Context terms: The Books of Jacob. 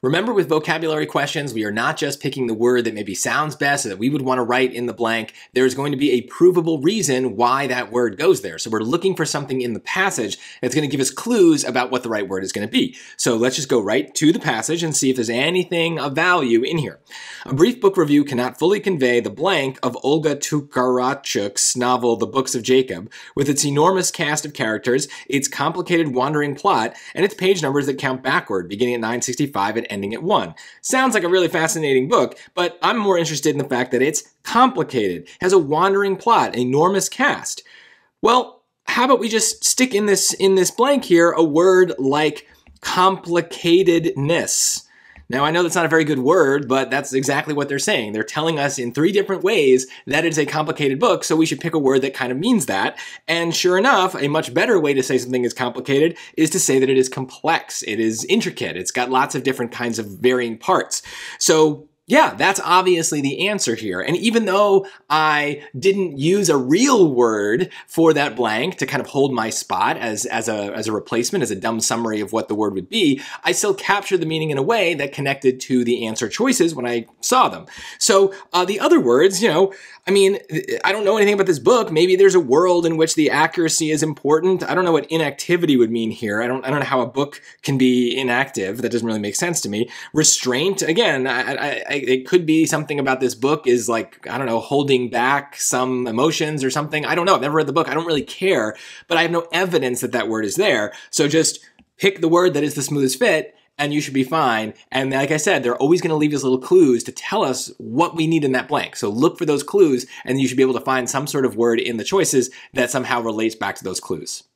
Remember, with vocabulary questions, we are not just picking the word that maybe sounds best or that we would want to write in the blank. There's going to be a provable reason why that word goes there. So we're looking for something in the passage that's going to give us clues about what the right word is going to be. So let's just go right to the passage and see if there's anything of value in here. A brief book review cannot fully convey the blank of Olga Tokarczuk's novel, The Books of Jacob, with its enormous cast of characters, its complicated wandering plot, and its page numbers that count backward, beginning at 965 and ending at 1. Sounds like a really fascinating book, but I'm more interested in the fact that it's complicated, has a wandering plot, enormous cast. Well, how about we just stick in this blank here a word like complicatedness? Now, I know that's not a very good word, but that's exactly what they're saying. They're telling us in three different ways that it's a complicated book, so we should pick a word that kind of means that. And sure enough, a much better way to say something is complicated is to say that it is complex, it is intricate, it's got lots of different kinds of varying parts. So yeah, that's obviously the answer here. And even though I didn't use a real word for that blank to kind of hold my spot as a replacement, as a dumb summary of what the word would be, I still captured the meaning in a way that connected to the answer choices when I saw them. So the other words, you know, I mean, I don't know anything about this book. Maybe there's a world in which the accuracy is important. I don't know what inactivity would mean here. I don't know how a book can be inactive. That doesn't really make sense to me. Restraint, again, it could be something about this book is like, I don't know, holding back some emotions or something. I don't know. I've never read the book. I don't really care, but I have no evidence that that word is there. So just pick the word that is the smoothest fit and you should be fine. And like I said, they're always going to leave us little clues to tell us what we need in that blank. So look for those clues and you should be able to find some sort of word in the choices that somehow relates back to those clues.